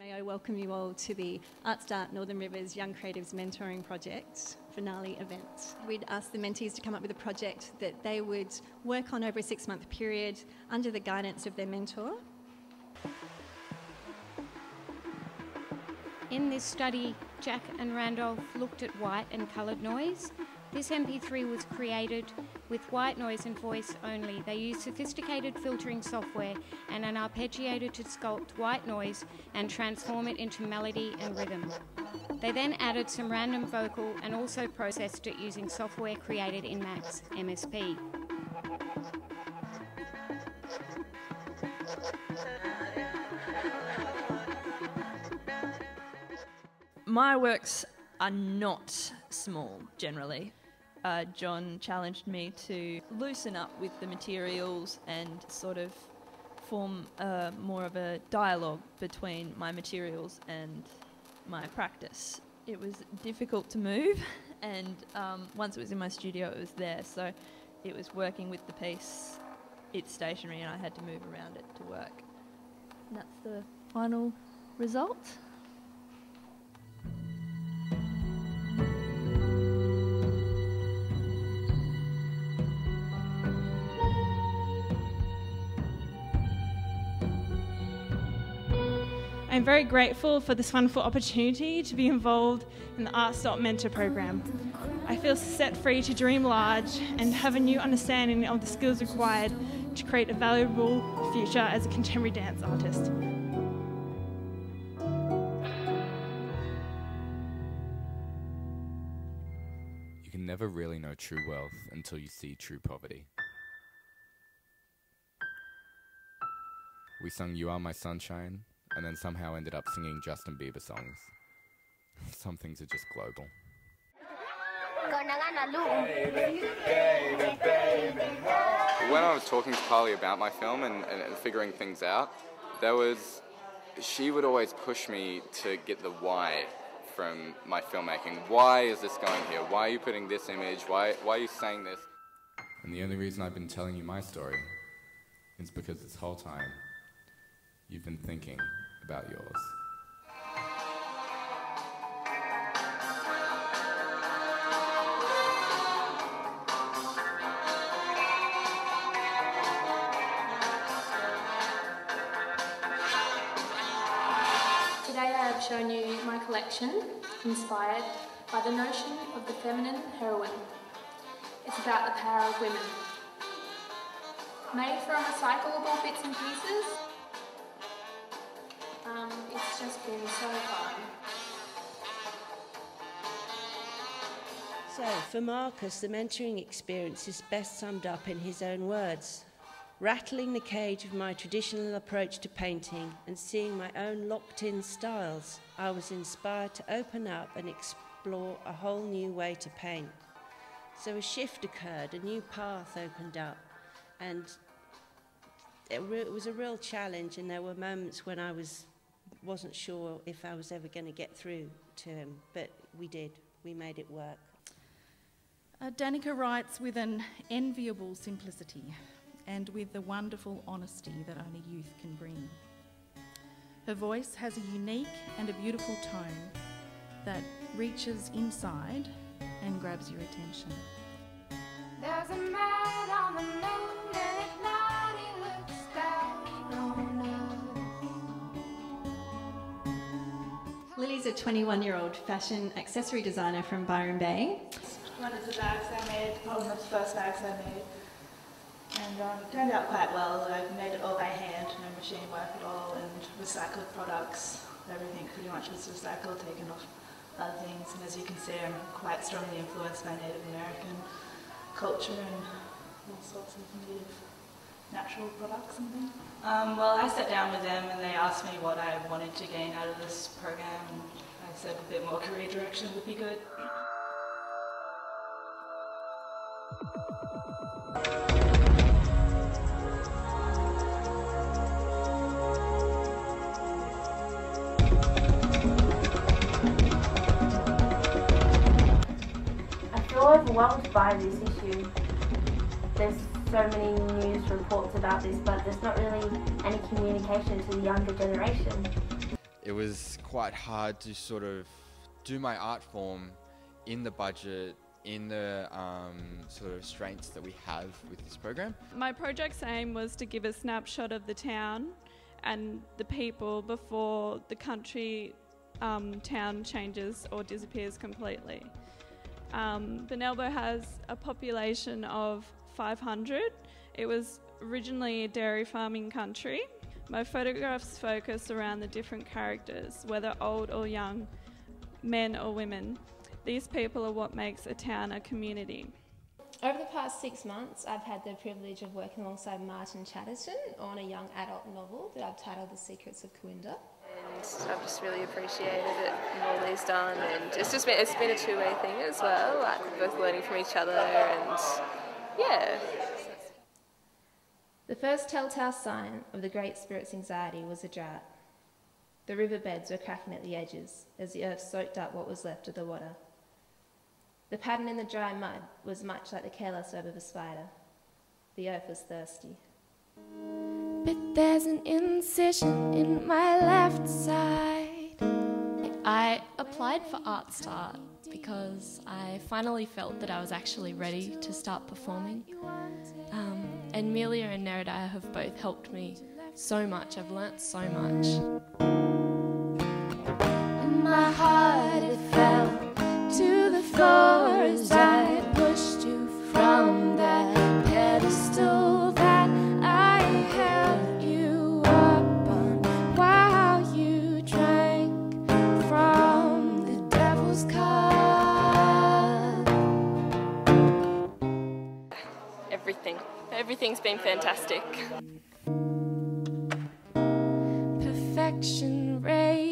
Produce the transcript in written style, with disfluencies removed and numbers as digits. May I welcome you all to the Art Start Northern Rivers Young Creatives Mentoring Project finale event. We'd asked the mentees to come up with a project that they would work on over a 6-month period under the guidance of their mentor. In this study, Jack and Randolph looked at white and coloured noise. This MP3 was created with white noise and voice only. They used sophisticated filtering software and an arpeggiator to sculpt white noise and transform it into melody and rhythm. They then added some random vocal and also processed it using software created in Max MSP. My works are not small, generally. John challenged me to loosen up with the materials and sort of form more of a dialogue between my materials and my practice. It was difficult to move, and once it was in my studio, it was there, so it was working with the piece. It's stationary and I had to move around it to work. And that's the final result. I'm very grateful for this wonderful opportunity to be involved in the Art Start Mentor program. I feel set free to dream large and have a new understanding of the skills required to create a valuable future as a contemporary dance artist. You can never really know true wealth until you see true poverty. We sung "You Are My Sunshine," and then somehow ended up singing Justin Bieber songs. Some things are just global. When I was talking to Carly about my film and figuring things out, she would always push me to get the why from my filmmaking. Why is this going here? Why are you putting this image? Why are you saying this? And the only reason I've been telling you my story is because this whole time you've been thinking about yours. Today I have shown you my collection, inspired by the notion of the feminine heroine. It's about the power of women. Made from recyclable bits and pieces, it's just been so fun. So, for Marcus, the mentoring experience is best summed up in his own words. Rattling the cage of my traditional approach to painting and seeing my own locked-in styles, I was inspired to open up and explore a whole new way to paint. So a shift occurred, a new path opened up, and it was a real challenge, and there were moments when I wasn't sure if I was ever going to get through to him, but we did. We made it work. Danica writes with an enviable simplicity and with the wonderful honesty that only youth can bring. Her voice has a unique and a beautiful tone that reaches inside and grabs your attention. There's a man on the moon, and at night he looks down on us. Lily's a 21-year-old fashion accessory designer from Byron Bay. One of the bags I made, one of the first bags I made, and it turned out quite well. I made it all by hand, no machine work at all, and recycled products. Everything pretty much was recycled, taken off other things, and as you can see, I'm quite strongly influenced by Native American culture and all sorts of Native natural products and things. Well, I sat down with them and they asked me what I wanted to gain out of this program. I said a bit more career direction would be good. I feel overwhelmed by this issue. There's so many news reports about this, but there's not really any communication to the younger generation. It it was quite hard to sort of do my art form in the budget, in the sort of restraints that we have with this program. My project's aim was to give a snapshot of the town and the people before the country town changes or disappears completely. Benelbo has a population of 500. It was originally a dairy farming country. My photographs focus around the different characters, whether old or young, men or women. These people are what makes a town a community. Over the past 6 months, I've had the privilege of working alongside Martin Chatterton on a young adult novel that I've titled The Secrets of Coinda. And I've just really appreciated it and all he's done, and it's been a two-way thing as well, like we're both learning from each other, and yeah. The first telltale sign of the Great Spirit's anxiety was a drought. The riverbeds were cracking at the edges as the earth soaked up what was left of the water. The pattern in the dry mud was much like the careless web of a spider. The earth was thirsty. But there's an incision in my left side. I applied for Art Start because I finally felt that I was actually ready to start performing. And Melia and Nerida have both helped me so much. I've learnt so much. In my heart it fell to the floor as I pushed you from that pedestal that I held you up on while you drank from the devil's cup. Everything's been fantastic. Perfection rays